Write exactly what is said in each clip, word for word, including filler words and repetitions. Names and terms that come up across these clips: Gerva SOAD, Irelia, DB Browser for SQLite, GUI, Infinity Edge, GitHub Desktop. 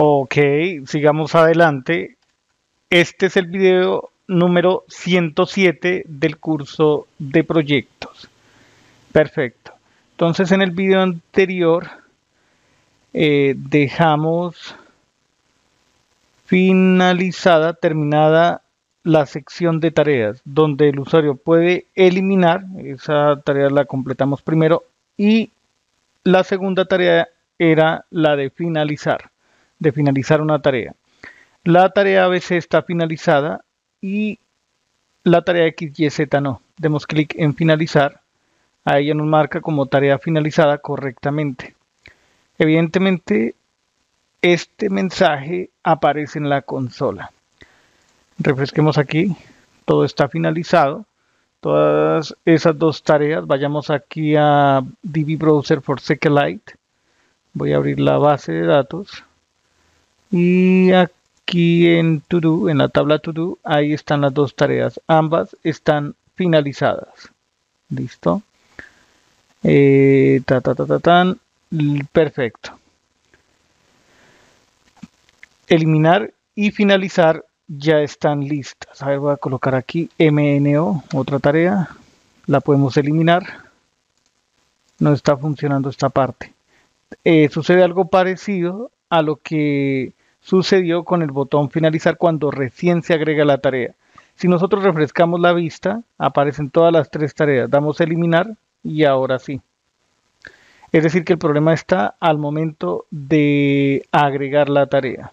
Ok, sigamos adelante. Este es el video número ciento siete del curso de proyectos. Perfecto. Entonces, en el video anterior eh, dejamos finalizada, terminada la sección de tareas, donde el usuario puede eliminar, esa tarea la completamos primero, y la segunda tarea era la de finalizar, de finalizar una tarea. La tarea A B C está finalizada y la tarea X Y Z no. Demos clic en finalizar, a ella nos marca como tarea finalizada correctamente. Evidentemente, este mensaje aparece en la consola. Refresquemos aquí, todo está finalizado, todas esas dos tareas. Vayamos aquí a D B Browser for SQLite, voy a abrir la base de datos y aquí en To Do, en la tabla To Do, ahí están las dos tareas, ambas están finalizadas. Listo, eh, ta, ta, ta, ta, tan. Perfecto. Eliminar y finalizar ya están listas. A ver, voy a colocar aquí M N O, otra tarea. La podemos eliminar. No está funcionando esta parte. Eh, sucede algo parecido a lo que sucedió con el botón finalizar cuando recién se agrega la tarea. Si nosotros refrescamos la vista, aparecen todas las tres tareas. Damos a eliminar y ahora sí. Es decir, que el problema está al momento de agregar la tarea.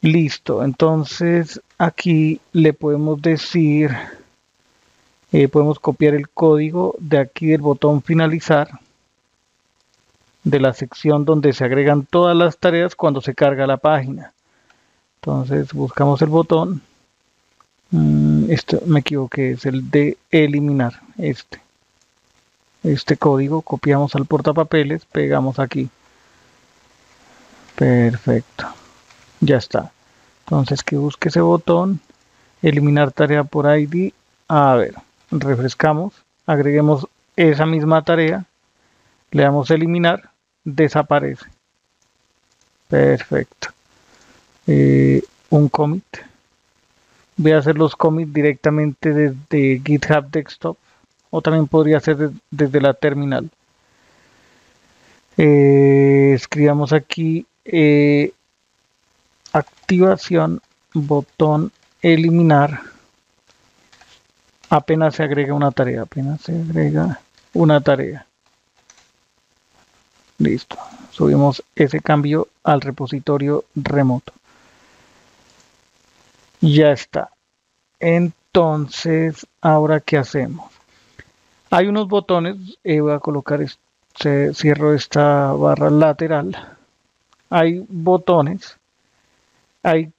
Listo, entonces aquí le podemos decir, eh, podemos copiar el código de aquí del botón finalizar, de la sección donde se agregan todas las tareas cuando se carga la página. Entonces buscamos el botón, mm, esto me equivoqué, es el de eliminar, este, este código, copiamos al portapapeles, pegamos aquí. Perfecto. Ya está. Entonces que busque ese botón, eliminar tarea por I D. A ver, refrescamos, agreguemos esa misma tarea, le damos eliminar, desaparece. Perfecto. Eh, un commit. Voy a hacer los commits directamente desde GitHub Desktop o también podría hacer desde la terminal. Eh, escribamos aquí. Eh, Activación, botón eliminar, apenas se agrega una tarea, apenas se agrega una tarea. Listo, subimos ese cambio al repositorio remoto. Ya está. Entonces, ¿ahora qué hacemos? Hay unos botones, eh, voy a colocar, este, cierro esta barra lateral. Hay botones. Hay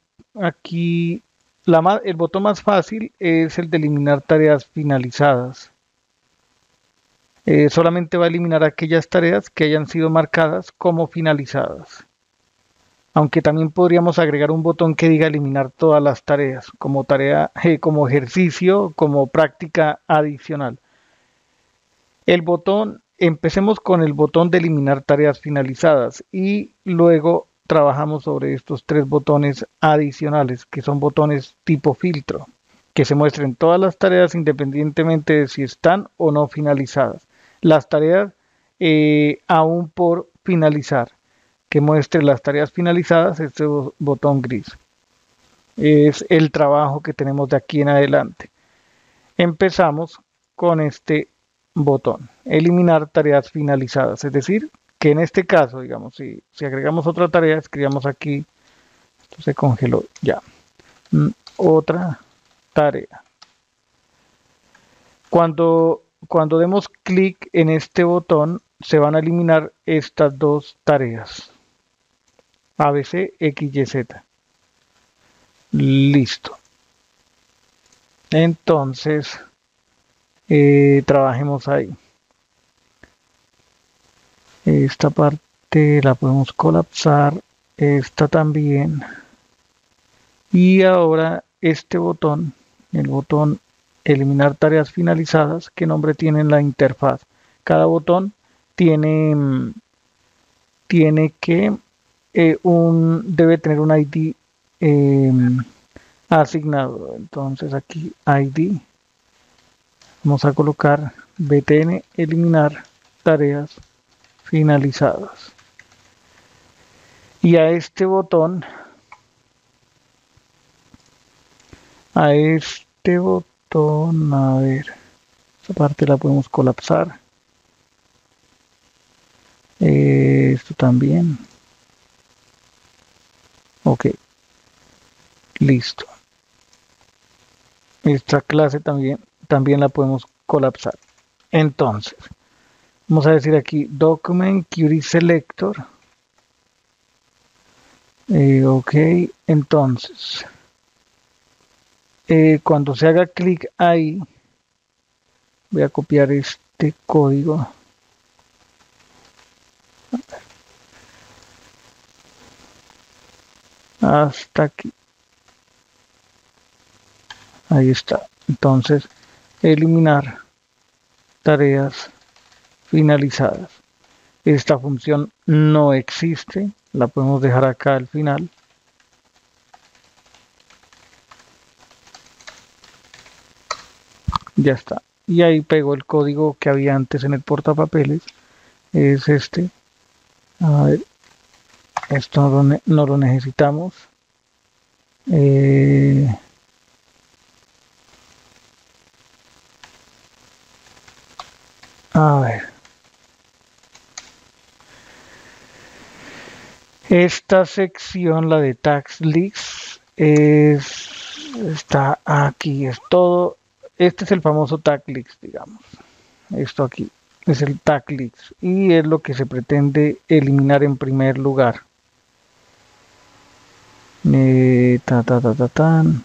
aquí la más, el botón más fácil es el de eliminar tareas finalizadas. Eh, solamente va a eliminar aquellas tareas que hayan sido marcadas como finalizadas. Aunque también podríamos agregar un botón que diga eliminar todas las tareas, como tarea, eh, como ejercicio, como práctica adicional. El botón, empecemos con el botón de eliminar tareas finalizadas y luego trabajamos sobre estos tres botones adicionales, que son botones tipo filtro, que se muestren todas las tareas independientemente de si están o no finalizadas. Las tareas eh, aún por finalizar, que muestre las tareas finalizadas, este botón gris. Es el trabajo que tenemos de aquí en adelante. Empezamos con este botón, eliminar tareas finalizadas, es decir, que en este caso, digamos, si, si agregamos otra tarea, escribamos aquí, esto se congeló ya, otra tarea. Cuando, cuando demos clic en este botón, se van a eliminar estas dos tareas, A B C, X Y Z. Listo. Entonces, eh, trabajemos ahí. Esta parte la podemos colapsar, esta también. Y ahora este botón, el botón eliminar tareas finalizadas, ¿qué nombre tiene en la interfaz? Cada botón tiene, tiene que eh, un, debe tener un I D eh, asignado. Entonces aquí I D, vamos a colocar btn eliminar tareas finalizadas. Y a este botón, a este botón, a ver, esta parte la podemos colapsar. Eh, esto también. Ok. Listo. Esta clase también, también la podemos colapsar. Entonces, vamos a decir aquí document query selector. Eh, ok, entonces, eh, cuando se haga clic ahí, voy a copiar este código. Hasta aquí. Ahí está. Entonces, eliminar tareas finalizadas. Esta función no existe. La podemos dejar acá al final. Ya está. Y ahí pego el código que había antes en el portapapeles. Es este. A ver. Esto no lo, no lo necesitamos. Eh, a ver. Esta sección, la de tax list, es, está aquí, es todo. Este es el famoso tax list, digamos. Esto aquí es el tax list y es lo que se pretende eliminar en primer lugar. Eh, ta, ta, ta, ta, tan.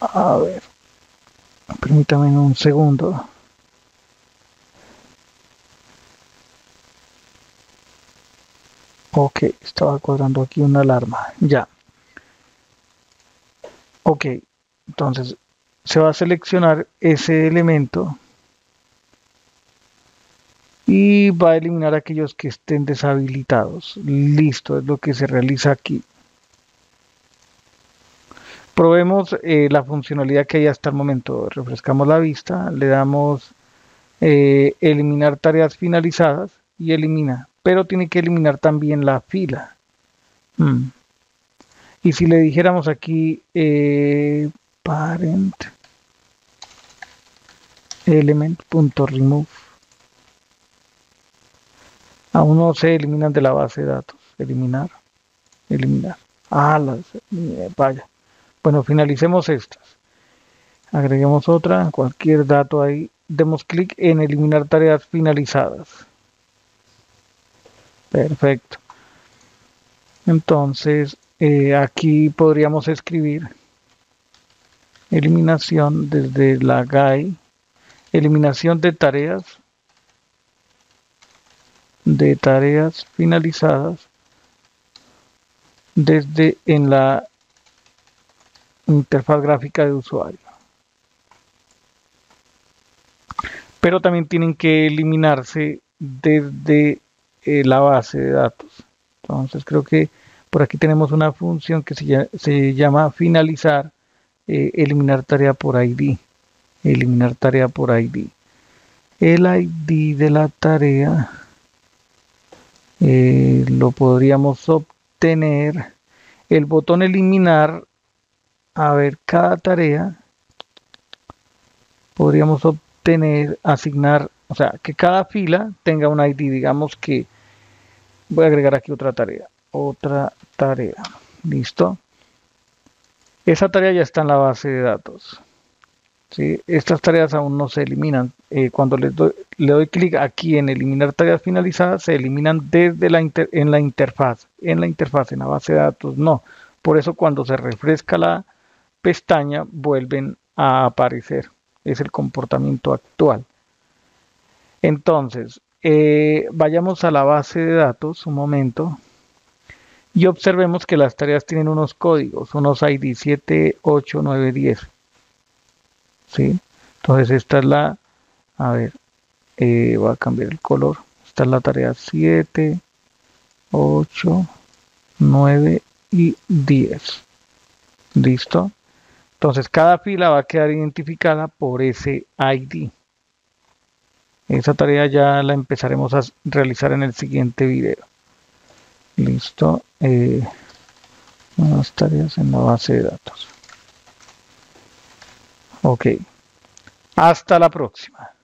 A ver, permítame un segundo. Ok, estaba cuadrando aquí una alarma, ya. Ok, entonces se va a seleccionar ese elemento y va a eliminar aquellos que estén deshabilitados. Listo, es lo que se realiza aquí. Probemos eh, la funcionalidad que hay hasta el momento. Refrescamos la vista, le damos eh, eliminar tareas finalizadas y elimina. Pero tiene que eliminar también la fila. Hmm. Y si le dijéramos aquí eh, parent element.remove, aún no se eliminan de la base de datos. Eliminar, eliminar. Ah, las, vaya. Bueno, finalicemos estas. Agreguemos otra, cualquier dato ahí. Demos clic en eliminar tareas finalizadas. Perfecto. Entonces, eh, aquí podríamos escribir eliminación desde la G U I, eliminación de tareas, de tareas finalizadas, desde en la interfaz gráfica de usuario. Pero también tienen que eliminarse desde la base de datos. Entonces creo que por aquí tenemos una función que se llama, se llama finalizar eh, eliminar tarea por I D. Eliminar tarea por I D. El I D de la tarea eh, lo podríamos obtener. El botón eliminar, a ver, cada tarea podríamos obtener, asignar, o sea, que cada fila tenga un I D, digamos que voy a agregar aquí otra tarea, otra tarea, listo. Esa tarea ya está en la base de datos, ¿sí? Estas tareas aún no se eliminan. Eh, cuando les doy, le doy clic aquí en eliminar tareas finalizadas, se eliminan desde la inter, en la interfaz, en la interfaz, en la base de datos no. Por eso cuando se refresca la pestaña vuelven a aparecer, es el comportamiento actual. Entonces, eh, vayamos a la base de datos un momento y observemos que las tareas tienen unos códigos, unos I D siete, ocho, nueve, diez. ¿Sí? Entonces esta es la, a ver, eh, voy a cambiar el color, esta es la tarea siete, ocho, nueve y diez. ¿Listo? Entonces cada fila va a quedar identificada por ese I D. Esa tarea ya la empezaremos a realizar en el siguiente video. Listo. Eh, nuevas tareas en la base de datos. Ok. Hasta la próxima.